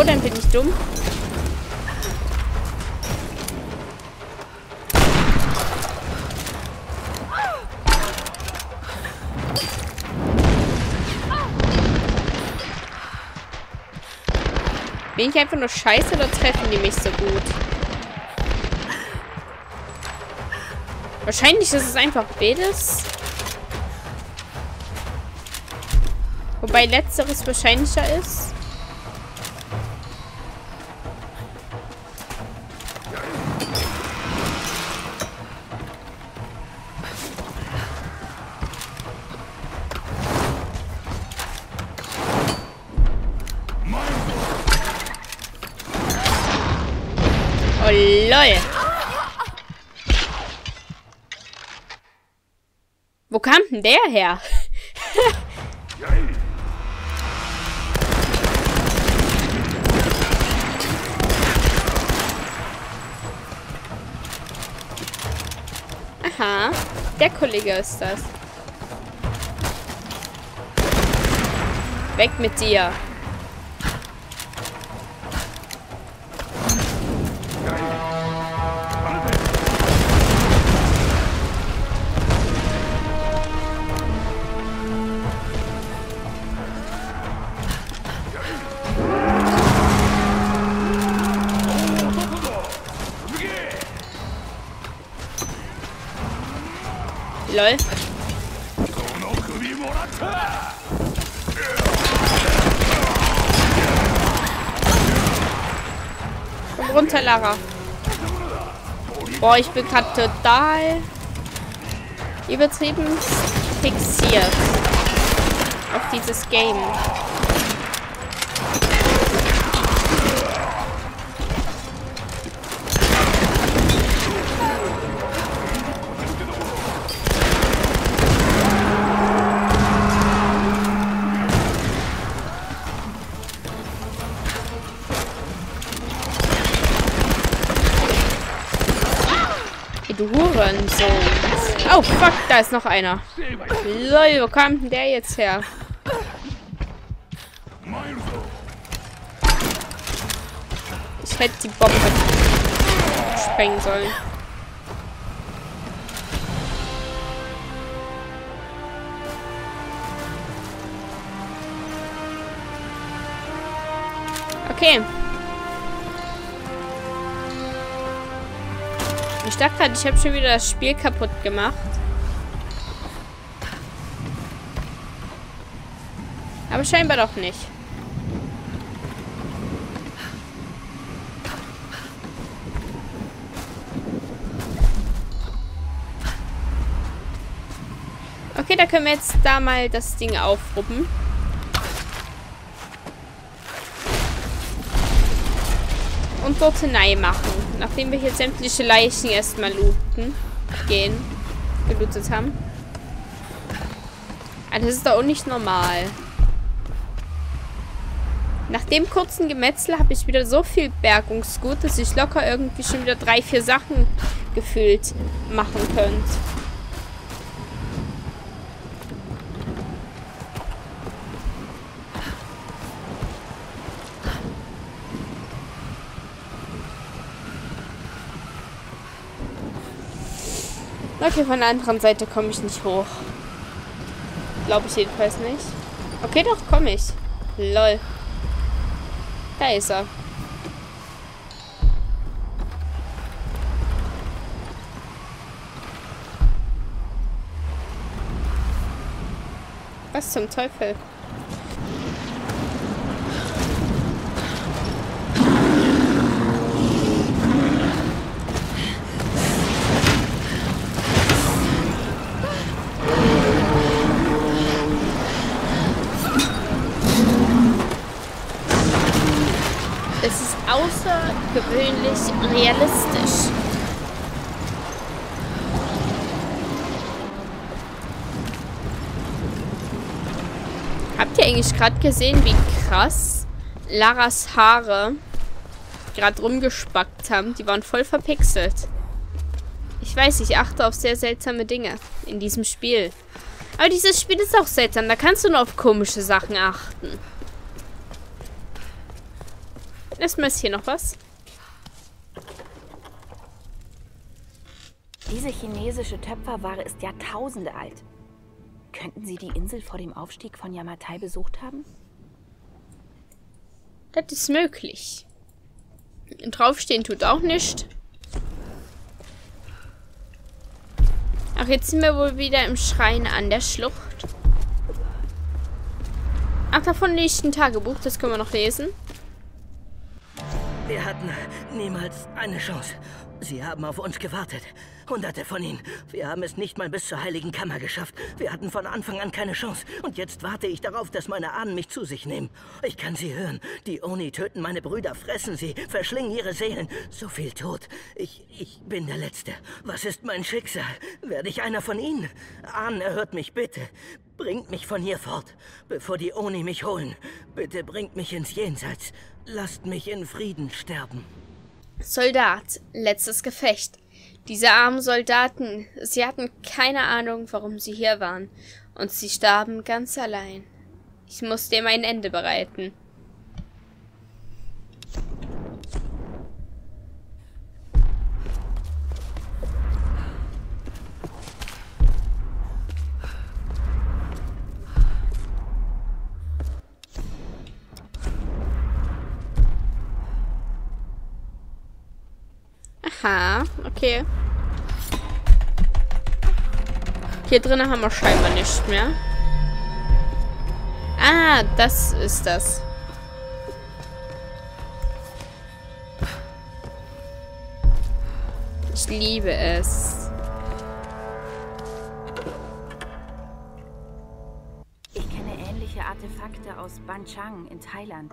Wieso denn? Bin ich dumm? Bin ich einfach nur scheiße oder treffen die mich so gut? Wahrscheinlich ist es einfach beides. Wobei letzteres wahrscheinlicher ist. Oh, lol. Wo kam denn der her? Aha, der Kollege ist das. Weg mit dir. Lol. Komm runter, Lara. Boah, ich bin gerade total übertrieben fixiert auf dieses Game. Du Hurensohn. Oh, fuck, da ist noch einer. Lol, wo kam denn der jetzt her? Ich hätte die Bombe sprengen sollen. Okay. Ich dachte gerade, ich habe schon wieder das Spiel kaputt gemacht. Aber scheinbar doch nicht. Okay, da können wir jetzt da mal das Ding aufruppen. Und dort hinein machen. Nachdem wir hier sämtliche Leichen erstmal gelootet haben. Aber das ist doch auch nicht normal. Nach dem kurzen Gemetzel habe ich wieder so viel Bergungsgut, dass ich locker irgendwie schon wieder 3, 4 Sachen gefühlt machen könnte. Okay, von der anderen Seite komme ich nicht hoch. Glaube ich jedenfalls nicht. Okay, doch, komme ich. Lol. Da ist er. Was zum Teufel? Außergewöhnlich realistisch. Habt ihr eigentlich gerade gesehen, wie krass Laras Haare gerade rumgespackt haben? Die waren voll verpixelt. Ich weiß, ich achte auf sehr seltsame Dinge in diesem Spiel. Aber dieses Spiel ist auch seltsam. Da kannst du nur auf komische Sachen achten. Erstmal ist hier noch was. Diese chinesische Töpferware ist Jahrtausende alt. Könnten Sie die Insel vor dem Aufstieg von Yamatai besucht haben? Das ist möglich. Draufstehen tut auch nicht. Ach, jetzt sind wir wohl wieder im Schrein an der Schlucht. Ach, davon liegt ein Tagebuch, das können wir noch lesen. Wir hatten niemals eine Chance. Sie haben auf uns gewartet. Hunderte von ihnen. Wir haben es nicht mal bis zur Heiligen Kammer geschafft. Wir hatten von Anfang an keine Chance. Und jetzt warte ich darauf, dass meine Ahnen mich zu sich nehmen. Ich kann sie hören. Die Oni töten meine Brüder, fressen sie, verschlingen ihre Seelen. So viel Tod. Ich bin der Letzte. Was ist mein Schicksal? Werde ich einer von ihnen? Ahnen, erhört mich bitte. Bringt mich von hier fort, bevor die Oni mich holen. Bitte bringt mich ins Jenseits. Lasst mich in Frieden sterben. Soldat, letztes Gefecht. Diese armen Soldaten, sie hatten keine Ahnung, warum sie hier waren. Und sie starben ganz allein. Ich muss dem ein Ende bereiten. Aha, okay. Hier drinnen haben wir scheinbar nichts mehr. Ah, das ist das. Ich liebe es. Ich kenne ähnliche Artefakte aus Ban Chang in Thailand.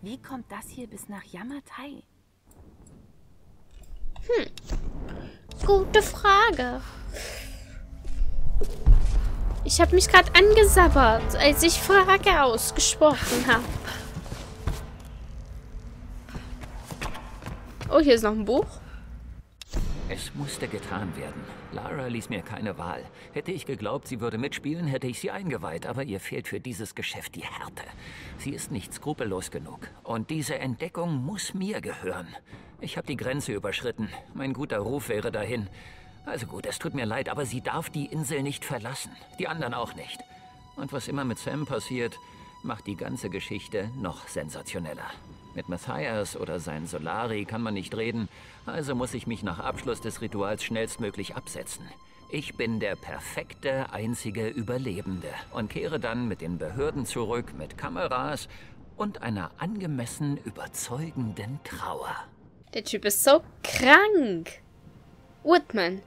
Wie kommt das hier bis nach Yamatai? Gute Frage. Ich habe mich gerade angesabbert, als ich Frage ausgesprochen habe. Oh, hier ist noch ein Buch. Es musste getan werden. Lara ließ mir keine Wahl. Hätte ich geglaubt, sie würde mitspielen, hätte ich sie eingeweiht. Aber ihr fehlt für dieses Geschäft die Härte. Sie ist nicht skrupellos genug. Und diese Entdeckung muss mir gehören. Ich habe die Grenze überschritten. Mein guter Ruf wäre dahin. Also gut, es tut mir leid, aber sie darf die Insel nicht verlassen. Die anderen auch nicht. Und was immer mit Sam passiert, macht die ganze Geschichte noch sensationeller. Mit Matthias oder seinen Solari kann man nicht reden, also muss ich mich nach Abschluss des Rituals schnellstmöglich absetzen. Ich bin der perfekte, einzige Überlebende und kehre dann mit den Behörden zurück, mit Kameras und einer angemessen überzeugenden Trauer. Der Typ ist so krank. Woodman.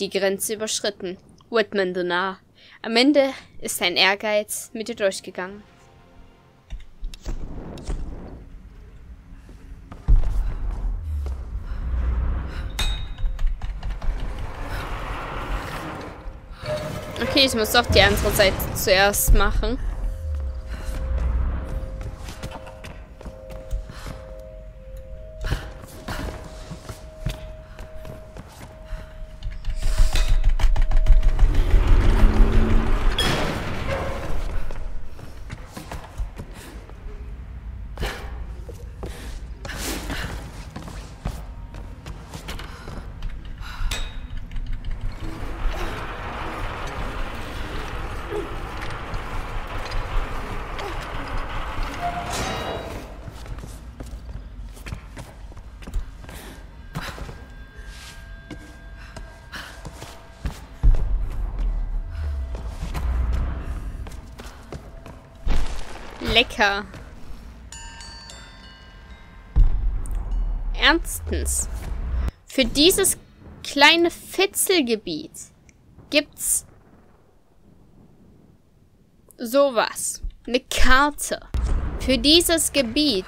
Die Grenze überschritten. Woodman, du Narr. Am Ende ist sein Ehrgeiz mit dir durchgegangen. Okay, ich muss doch die andere Seite zuerst machen. Lecker. Ernstens. Für dieses kleine Fitzelgebiet gibt's sowas. Eine Karte. Für dieses Gebiet.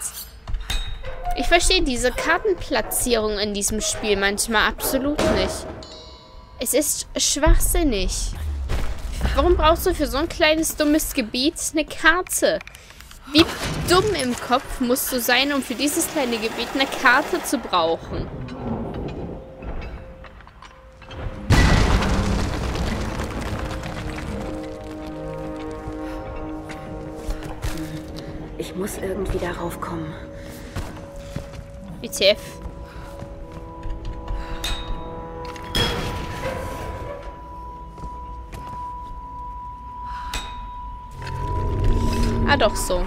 Ich verstehe diese Kartenplatzierung in diesem Spiel manchmal absolut nicht. Es ist schwachsinnig. Warum brauchst du für so ein kleines, dummes Gebiet eine Karte? Wie dumm im Kopf musst du sein, um für dieses kleine Gebiet eine Karte zu brauchen? Ich muss irgendwie darauf kommen. WTF. Ah, doch so.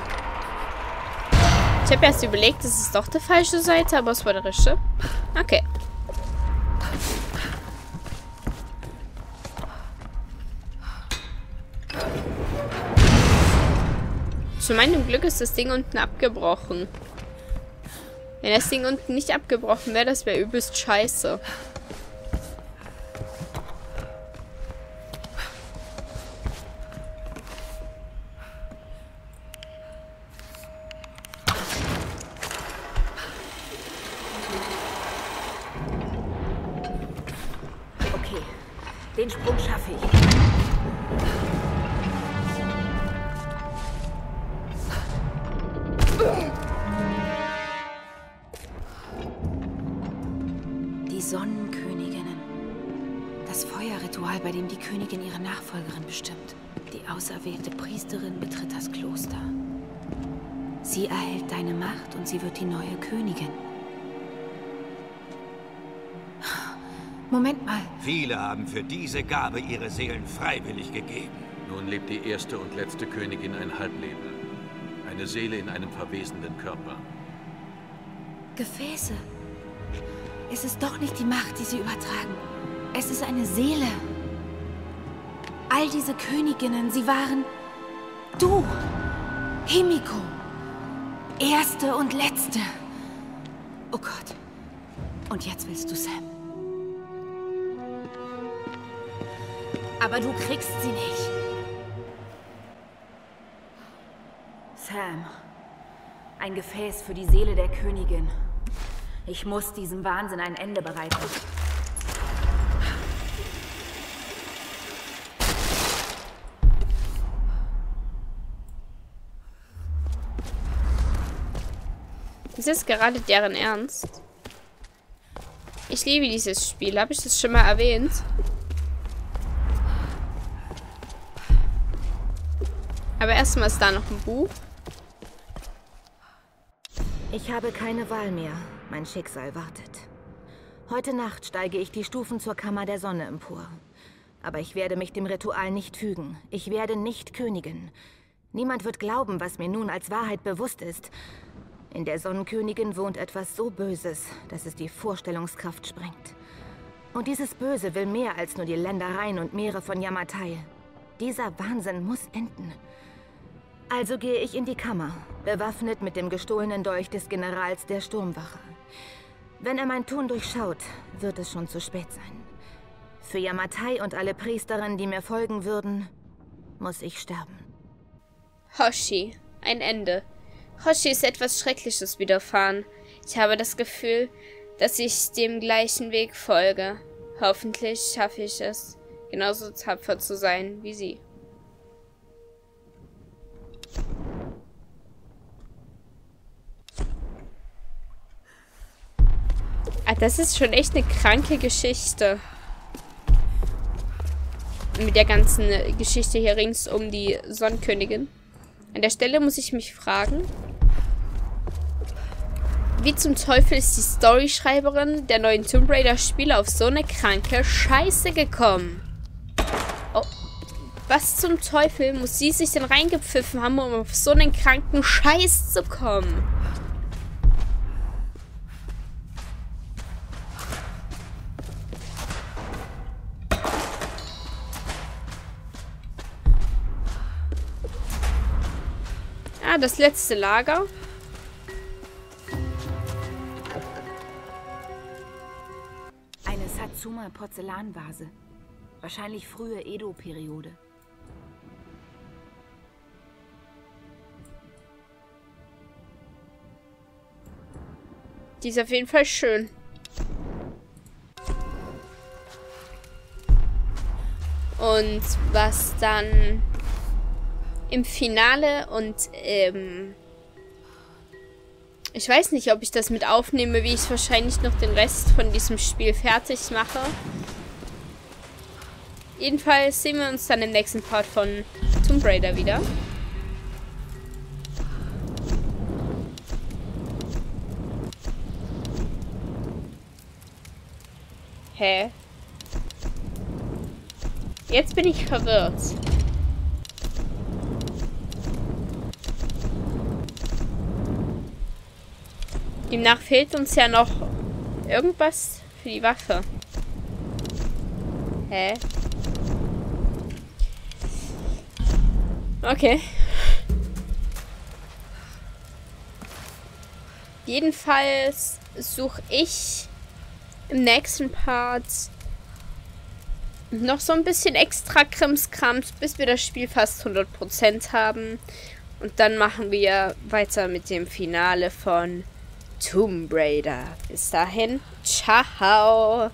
Ich habe erst überlegt, das ist doch die falsche Seite, aber es war die richtige. Okay. Zu meinem Glück ist das Ding unten abgebrochen. Wenn das Ding unten nicht abgebrochen wäre, das wäre übelst scheiße. Okay, den Sprung schaffe ich. Bei dem die Königin ihre Nachfolgerin bestimmt. Die auserwählte Priesterin betritt das Kloster. Sie erhält deine Macht und sie wird die neue Königin. Moment mal. Viele haben für diese Gabe ihre Seelen freiwillig gegeben. Nun lebt die erste und letzte Königin ein Halbleben. Eine Seele in einem verwesenden Körper. Gefäße. Es ist doch nicht die Macht, die sie übertragen. Es ist eine Seele. All diese Königinnen, sie waren du, Himiko, erste und letzte. Oh Gott. Und jetzt willst du Sam. Aber du kriegst sie nicht. Sam, ein Gefäß für die Seele der Königin. Ich muss diesem Wahnsinn ein Ende bereiten. Ist das gerade deren Ernst? Ich liebe dieses Spiel. Habe ich das schon mal erwähnt? Aber erstmal ist da noch ein Buch. Ich habe keine Wahl mehr. Mein Schicksal wartet. Heute Nacht steige ich die Stufen zur Kammer der Sonne empor. Aber ich werde mich dem Ritual nicht fügen. Ich werde nicht Königin. Niemand wird glauben, was mir nun als Wahrheit bewusst ist. In der Sonnenkönigin wohnt etwas so Böses, dass es die Vorstellungskraft sprengt. Und dieses Böse will mehr als nur die Ländereien und Meere von Yamatai. Dieser Wahnsinn muss enden. Also gehe ich in die Kammer, bewaffnet mit dem gestohlenen Dolch des Generals der Sturmwache. Wenn er mein Tun durchschaut, wird es schon zu spät sein. Für Yamatai und alle Priesterinnen, die mir folgen würden, muss ich sterben. Hoshi, ein Ende. Hoshi ist etwas Schreckliches widerfahren. Ich habe das Gefühl, dass ich dem gleichen Weg folge. Hoffentlich schaffe ich es, genauso tapfer zu sein wie sie. Ah, das ist schon echt eine kranke Geschichte. Mit der ganzen Geschichte hier rings um die Sonnenkönigin. An der Stelle muss ich mich fragen, wie zum Teufel ist die Storyschreiberin der neuen Tomb Raider Spiele auf so eine kranke Scheiße gekommen? Oh, was zum Teufel muss sie sich denn reingepfiffen haben, um auf so einen kranken Scheiß zu kommen? Ah, das letzte Lager. Eine Satsuma-Porzellanvase. Wahrscheinlich frühe Edo-Periode. Die ist auf jeden Fall schön. Und was dann im Finale und ich weiß nicht, ob ich das mit aufnehme, wie ich wahrscheinlich noch den Rest von diesem Spiel fertig mache. Jedenfalls sehen wir uns dann im nächsten Part von Tomb Raider wieder. Hä? Jetzt bin ich verwirrt. Demnach fehlt uns ja noch irgendwas für die Waffe. Hä? Okay. Jedenfalls suche ich im nächsten Part noch so ein bisschen extra Krimskrams, bis wir das Spiel fast 100% haben. Und dann machen wir weiter mit dem Finale von Tomb Raider. Bis dahin, ciao!